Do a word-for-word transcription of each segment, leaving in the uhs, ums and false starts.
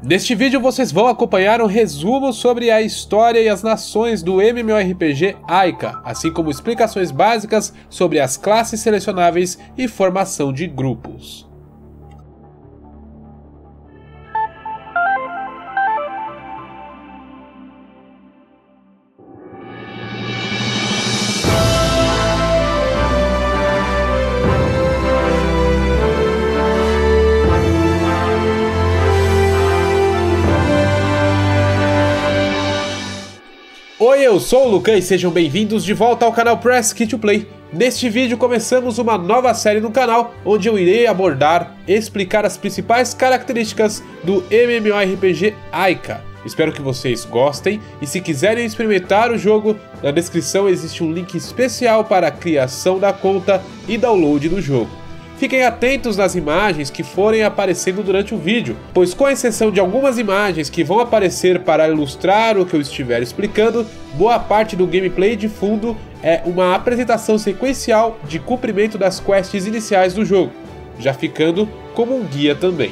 Neste vídeo vocês vão acompanhar um resumo sobre a história e as nações do MMORPG Aika, assim como explicações básicas sobre as classes selecionáveis e formação de grupos. Oi, eu sou o Lucas e sejam bem-vindos de volta ao canal Press Kit to Play. Neste vídeo começamos uma nova série no canal, onde eu irei abordar e explicar as principais características do MMORPG Aika. Espero que vocês gostem e se quiserem experimentar o jogo, na descrição existe um link especial para a criação da conta e download do jogo. Fiquem atentos nas imagens que forem aparecendo durante o vídeo, pois com exceção de algumas imagens que vão aparecer para ilustrar o que eu estiver explicando, boa parte do gameplay de fundo é uma apresentação sequencial de cumprimento das quests iniciais do jogo, já ficando como um guia também.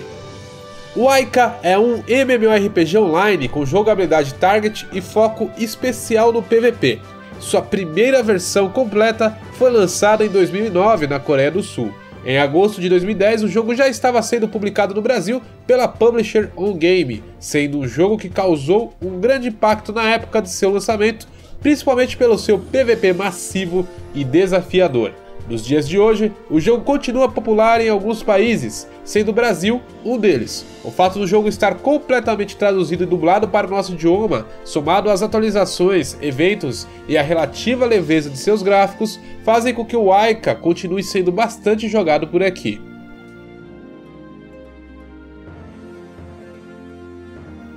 O Aika é um MMORPG online com jogabilidade target e foco especial no P V P. Sua primeira versão completa foi lançada em dois mil e nove na Coreia do Sul. Em agosto de dois mil e dez, o jogo já estava sendo publicado no Brasil pela publisher OnGame, sendo um jogo que causou um grande impacto na época de seu lançamento, principalmente pelo seu P V P massivo e desafiador. Nos dias de hoje, o jogo continua popular em alguns países, sendo o Brasil um deles. O fato do jogo estar completamente traduzido e dublado para o nosso idioma, somado às atualizações, eventos e a relativa leveza de seus gráficos, fazem com que o Aika continue sendo bastante jogado por aqui.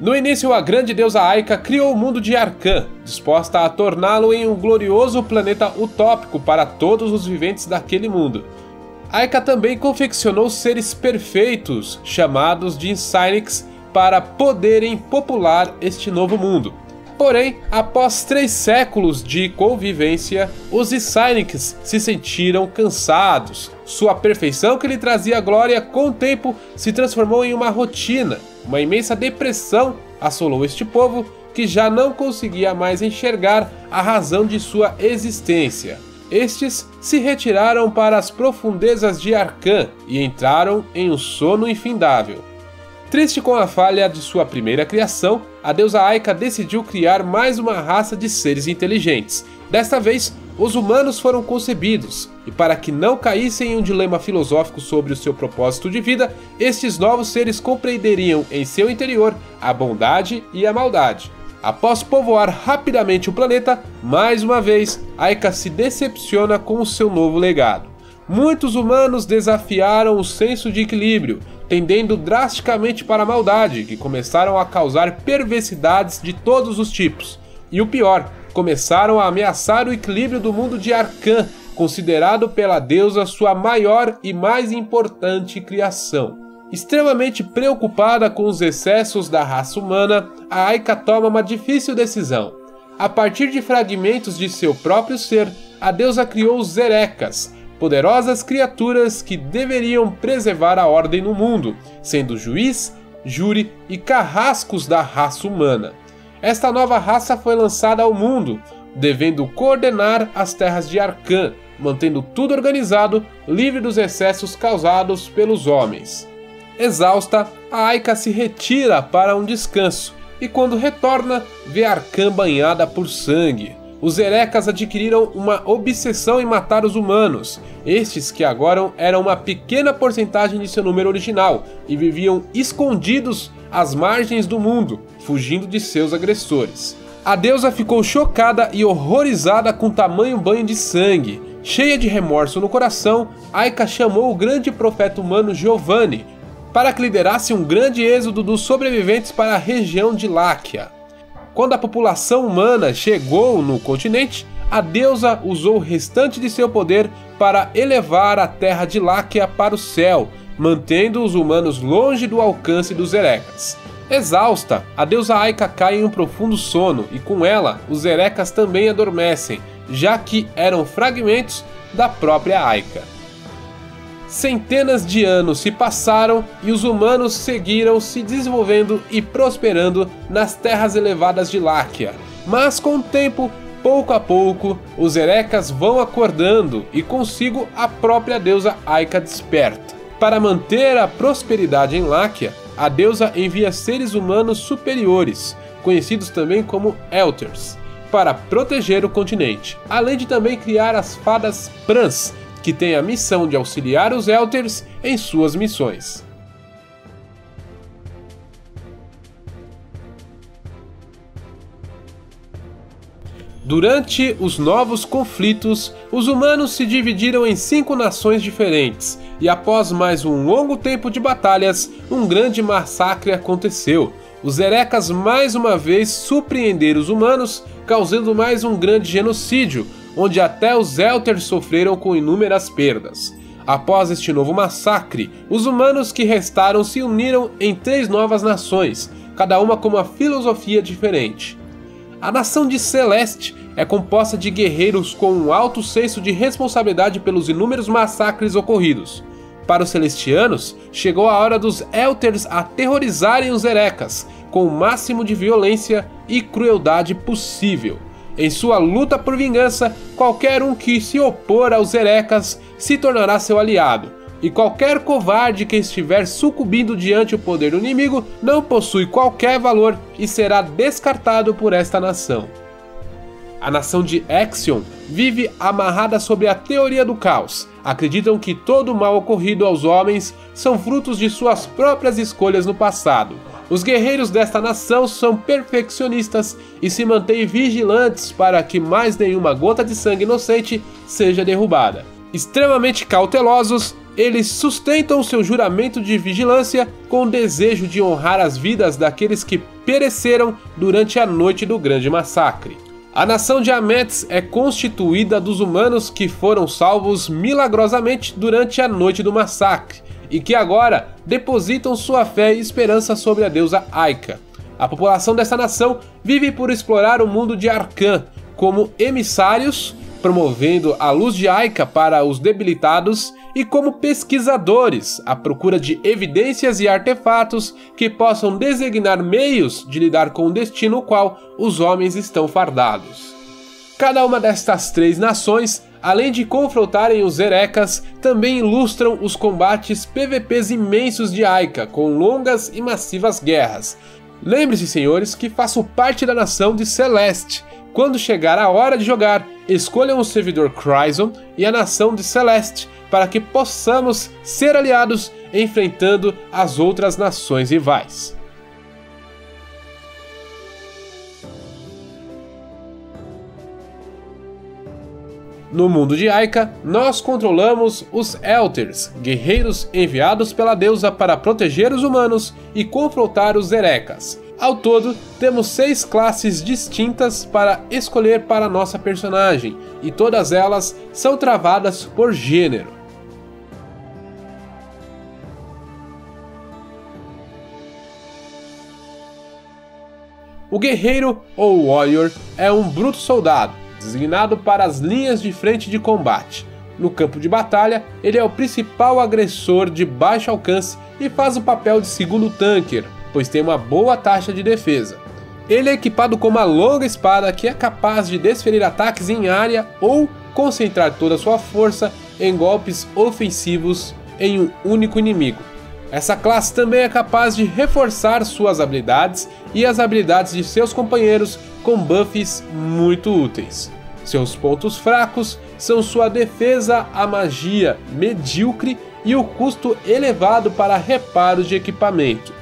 No início, a grande deusa Aika criou o mundo de Arkhan, disposta a torná-lo em um glorioso planeta utópico para todos os viventes daquele mundo. Aika também confeccionou seres perfeitos, chamados de Isainics, para poderem popular este novo mundo. Porém, após três séculos de convivência, os Isainics se sentiram cansados. Sua perfeição que lhe trazia glória, com o tempo, se transformou em uma rotina. Uma imensa depressão assolou este povo, que já não conseguia mais enxergar a razão de sua existência. Estes se retiraram para as profundezas de Arkhan e entraram em um sono infindável. Triste com a falha de sua primeira criação, a deusa Aika decidiu criar mais uma raça de seres inteligentes. Desta vez, os humanos foram concebidos, e para que não caíssem em um dilema filosófico sobre o seu propósito de vida, estes novos seres compreenderiam em seu interior a bondade e a maldade. Após povoar rapidamente o planeta, mais uma vez, Aika se decepciona com o seu novo legado. Muitos humanos desafiaram o senso de equilíbrio, tendendo drasticamente para a maldade, que começaram a causar perversidades de todos os tipos. E o pior, começaram a ameaçar o equilíbrio do mundo de Arkhan, considerado pela deusa sua maior e mais importante criação. Extremamente preocupada com os excessos da raça humana, a Aika toma uma difícil decisão. A partir de fragmentos de seu próprio ser, a deusa criou os Zerecas, poderosas criaturas que deveriam preservar a ordem no mundo, sendo juiz, júri e carrascos da raça humana. Esta nova raça foi lançada ao mundo, devendo coordenar as terras de Arkhan, mantendo tudo organizado, livre dos excessos causados pelos homens. Exausta, a Aika se retira para um descanso, e quando retorna, vê Arkhan banhada por sangue. Os Erekas adquiriram uma obsessão em matar os humanos, estes que agora eram uma pequena porcentagem de seu número original e viviam escondidos às margens do mundo, fugindo de seus agressores. A deusa ficou chocada e horrorizada com o tamanho banho de sangue. Cheia de remorso no coração, Aika chamou o grande profeta humano Giovanni para que liderasse um grande êxodo dos sobreviventes para a região de Lakia. Quando a população humana chegou no continente, a deusa usou o restante de seu poder para elevar a terra de Lakia para o céu, mantendo os humanos longe do alcance dos Erekas. Exausta, a deusa Aika cai em um profundo sono e com ela, os Erekas também adormecem, já que eram fragmentos da própria Aika. Centenas de anos se passaram e os humanos seguiram se desenvolvendo e prosperando nas terras elevadas de Lakia. Mas com o tempo, pouco a pouco, os Erekas vão acordando e consigo a própria deusa Aika desperta. Para manter a prosperidade em Lakia, a deusa envia seres humanos superiores, conhecidos também como Elters, para proteger o continente, além de também criar as fadas Prans, que têm a missão de auxiliar os Elters em suas missões. Durante os novos conflitos, os humanos se dividiram em cinco nações diferentes, e após mais um longo tempo de batalhas, um grande massacre aconteceu. Os Zerecas mais uma vez surpreenderam os humanos, causando mais um grande genocídio, onde até os Elters sofreram com inúmeras perdas. Após este novo massacre, os humanos que restaram se uniram em três novas nações, cada uma com uma filosofia diferente. A nação de Celeste é composta de guerreiros com um alto senso de responsabilidade pelos inúmeros massacres ocorridos. Para os Celestianos, chegou a hora dos Elters aterrorizarem os Erekas, com o máximo de violência e crueldade possível. Em sua luta por vingança, qualquer um que se opor aos Erekas se tornará seu aliado, e qualquer covarde que estiver sucumbindo diante o poder do inimigo não possui qualquer valor e será descartado por esta nação. A nação de Exion vive amarrada sobre a teoria do caos. Acreditam que todo o mal ocorrido aos homens são frutos de suas próprias escolhas no passado. Os guerreiros desta nação são perfeccionistas e se mantêm vigilantes para que mais nenhuma gota de sangue inocente seja derrubada. Extremamente cautelosos, eles sustentam seu juramento de vigilância com o desejo de honrar as vidas daqueles que pereceram durante a noite do grande massacre. A nação de Ametis é constituída dos humanos que foram salvos milagrosamente durante a noite do massacre e que agora depositam sua fé e esperança sobre a deusa Aika. A população dessa nação vive por explorar o mundo de Arkhan como emissários, promovendo a luz de Aika para os debilitados, e como pesquisadores, à procura de evidências e artefatos que possam designar meios de lidar com o destino ao qual os homens estão fardados. Cada uma destas três nações, além de confrontarem os Erekas, também ilustram os combates P V Ps imensos de Aika, com longas e massivas guerras. Lembre-se, senhores, que faço parte da nação de Celeste. Quando chegar a hora de jogar, escolham o servidor Kryzon e a nação de Celeste, para que possamos ser aliados enfrentando as outras nações rivais. No mundo de Aika, nós controlamos os Elters, guerreiros enviados pela deusa para proteger os humanos e confrontar os Zerecas. Ao todo, temos seis classes distintas para escolher para nossa personagem, e todas elas são travadas por gênero. O guerreiro, ou Warrior, é um bruto soldado, designado para as linhas de frente de combate. No campo de batalha, ele é o principal agressor de baixo alcance e faz o papel de segundo tanker, pois tem uma boa taxa de defesa. Ele é equipado com uma longa espada que é capaz de desferir ataques em área ou concentrar toda a sua força em golpes ofensivos em um único inimigo. Essa classe também é capaz de reforçar suas habilidades e as habilidades de seus companheiros com buffs muito úteis. Seus pontos fracos são sua defesa à magia medíocre e o custo elevado para reparos de equipamento.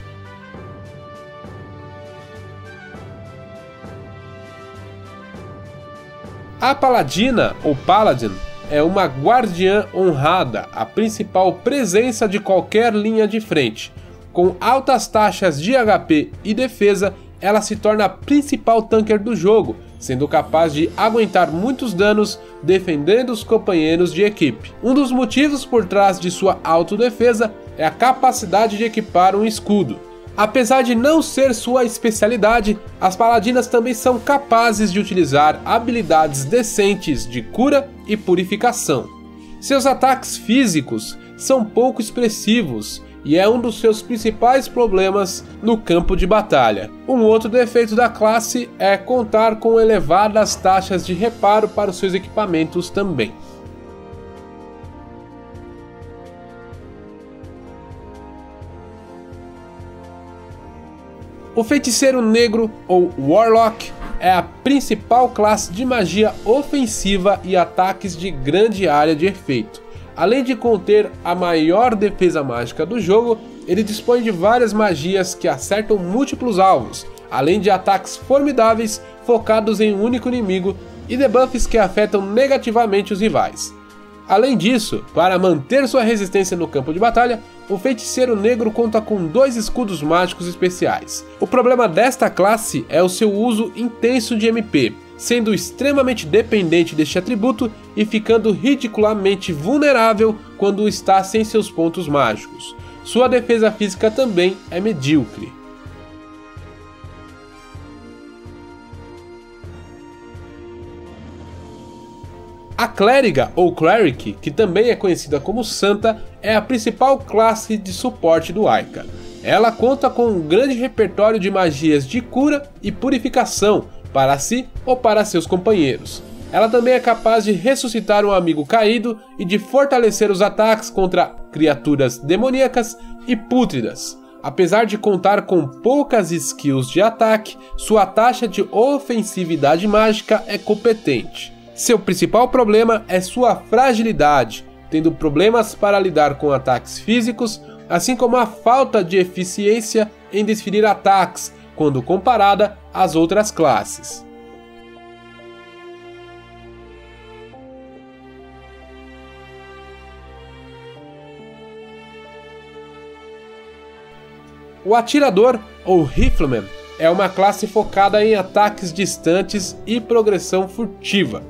A Paladina, ou Paladin, é uma guardiã honrada, a principal presença de qualquer linha de frente. Com altas taxas de H P e defesa, ela se torna a principal tanker do jogo, sendo capaz de aguentar muitos danos defendendo os companheiros de equipe. Um dos motivos por trás de sua autodefesa é a capacidade de equipar um escudo. Apesar de não ser sua especialidade, as paladinas também são capazes de utilizar habilidades decentes de cura e purificação. Seus ataques físicos são pouco expressivos e é um dos seus principais problemas no campo de batalha. Um outro defeito da classe é contar com elevadas taxas de reparo para os seus equipamentos também. O Feiticeiro Negro, ou Warlock, é a principal classe de magia ofensiva e ataques de grande área de efeito. Além de conter a maior defesa mágica do jogo, ele dispõe de várias magias que acertam múltiplos alvos, além de ataques formidáveis focados em um único inimigo e debuffs que afetam negativamente os rivais. Além disso, para manter sua resistência no campo de batalha, o Feiticeiro Negro conta com dois escudos mágicos especiais. O problema desta classe é o seu uso intenso de M P, sendo extremamente dependente deste atributo e ficando ridiculamente vulnerável quando está sem seus pontos mágicos. Sua defesa física também é medíocre. A Clériga, ou Cleric, que também é conhecida como Santa, é a principal classe de suporte do Aika. Ela conta com um grande repertório de magias de cura e purificação, para si ou para seus companheiros. Ela também é capaz de ressuscitar um amigo caído e de fortalecer os ataques contra criaturas demoníacas e pútridas. Apesar de contar com poucas skills de ataque, sua taxa de ofensividade mágica é competente. Seu principal problema é sua fragilidade, tendo problemas para lidar com ataques físicos, assim como a falta de eficiência em desferir ataques, quando comparada às outras classes. O Atirador, ou Rifleman, é uma classe focada em ataques distantes e progressão furtiva.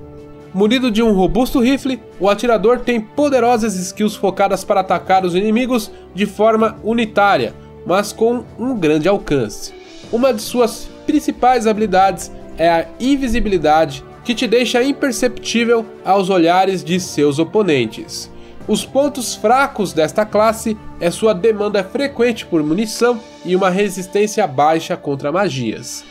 Munido de um robusto rifle, o atirador tem poderosas skills focadas para atacar os inimigos de forma unitária, mas com um grande alcance. Uma de suas principais habilidades é a invisibilidade, que te deixa imperceptível aos olhares de seus oponentes. Os pontos fracos desta classe é sua demanda frequente por munição e uma resistência baixa contra magias.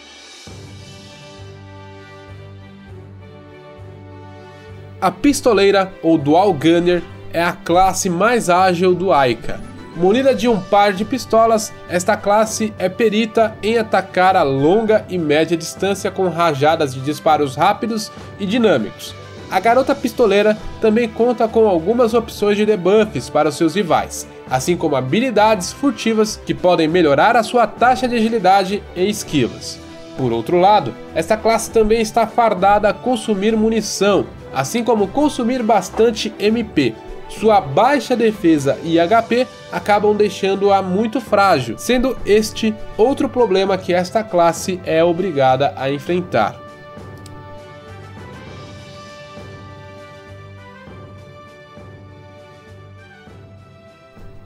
A Pistoleira, ou Dual Gunner, é a classe mais ágil do Aika. Munida de um par de pistolas, esta classe é perita em atacar a longa e média distância com rajadas de disparos rápidos e dinâmicos. A Garota Pistoleira também conta com algumas opções de debuffs para os seus rivais, assim como habilidades furtivas que podem melhorar a sua taxa de agilidade e esquivas. Por outro lado, esta classe também está fadada a consumir munição, assim como consumir bastante M P. Sua baixa defesa e H P acabam deixando-a muito frágil, sendo este outro problema que esta classe é obrigada a enfrentar.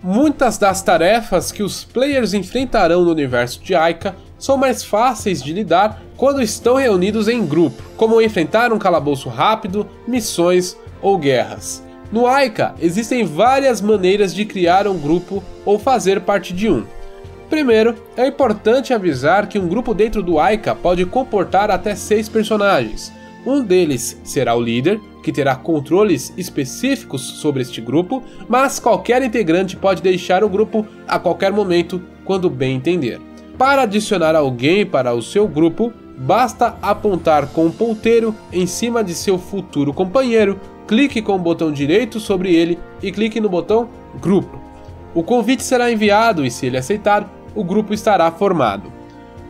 Muitas das tarefas que os players enfrentarão no universo de Aika são mais fáceis de lidar quando estão reunidos em grupo, como enfrentar um calabouço rápido, missões ou guerras. No Aika, existem várias maneiras de criar um grupo ou fazer parte de um. Primeiro, é importante avisar que um grupo dentro do Aika pode comportar até seis personagens. Um deles será o líder, que terá controles específicos sobre este grupo, mas qualquer integrante pode deixar o grupo a qualquer momento, quando bem entender. Para adicionar alguém para o seu grupo, basta apontar com um ponteiro em cima de seu futuro companheiro, clique com o botão direito sobre ele e clique no botão Grupo. O convite será enviado e, se ele aceitar, o grupo estará formado.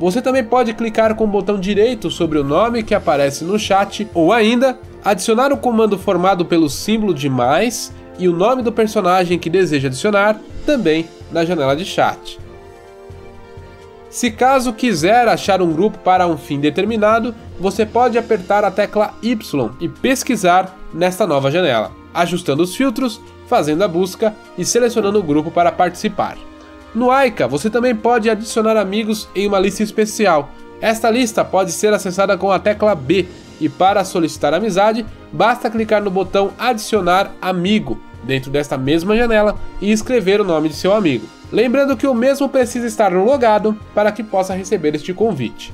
Você também pode clicar com o botão direito sobre o nome que aparece no chat ou ainda, adicionar o comando formado pelo símbolo de mais e o nome do personagem que deseja adicionar também na janela de chat. Se caso quiser achar um grupo para um fim determinado, você pode apertar a tecla Y e pesquisar nesta nova janela, ajustando os filtros, fazendo a busca e selecionando o grupo para participar. No Aika, você também pode adicionar amigos em uma lista especial. Esta lista pode ser acessada com a tecla B e para solicitar amizade, basta clicar no botão Adicionar Amigo dentro desta mesma janela e escrever o nome de seu amigo. Lembrando que o mesmo precisa estar no logado para que possa receber este convite.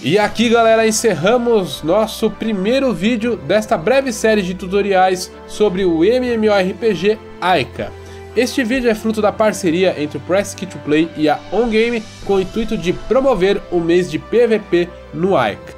E aqui, galera, encerramos nosso primeiro vídeo desta breve série de tutoriais sobre o MMORPG Aika. Este vídeo é fruto da parceria entre o Press Kit to Play e a OnGame com o intuito de promover o mês de P V P no Aika.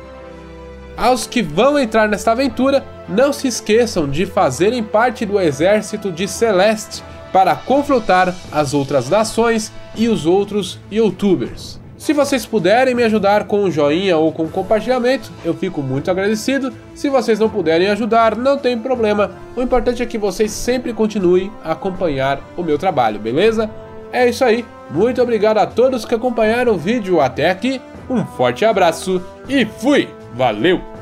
Aos que vão entrar nesta aventura, não se esqueçam de fazerem parte do exército de Celeste para confrontar as outras nações e os outros youtubers. Se vocês puderem me ajudar com um joinha ou com um compartilhamento, eu fico muito agradecido. Se vocês não puderem ajudar, não tem problema. O importante é que vocês sempre continuem a acompanhar o meu trabalho, beleza? É isso aí. Muito obrigado a todos que acompanharam o vídeo até aqui. Um forte abraço e fui! Valeu!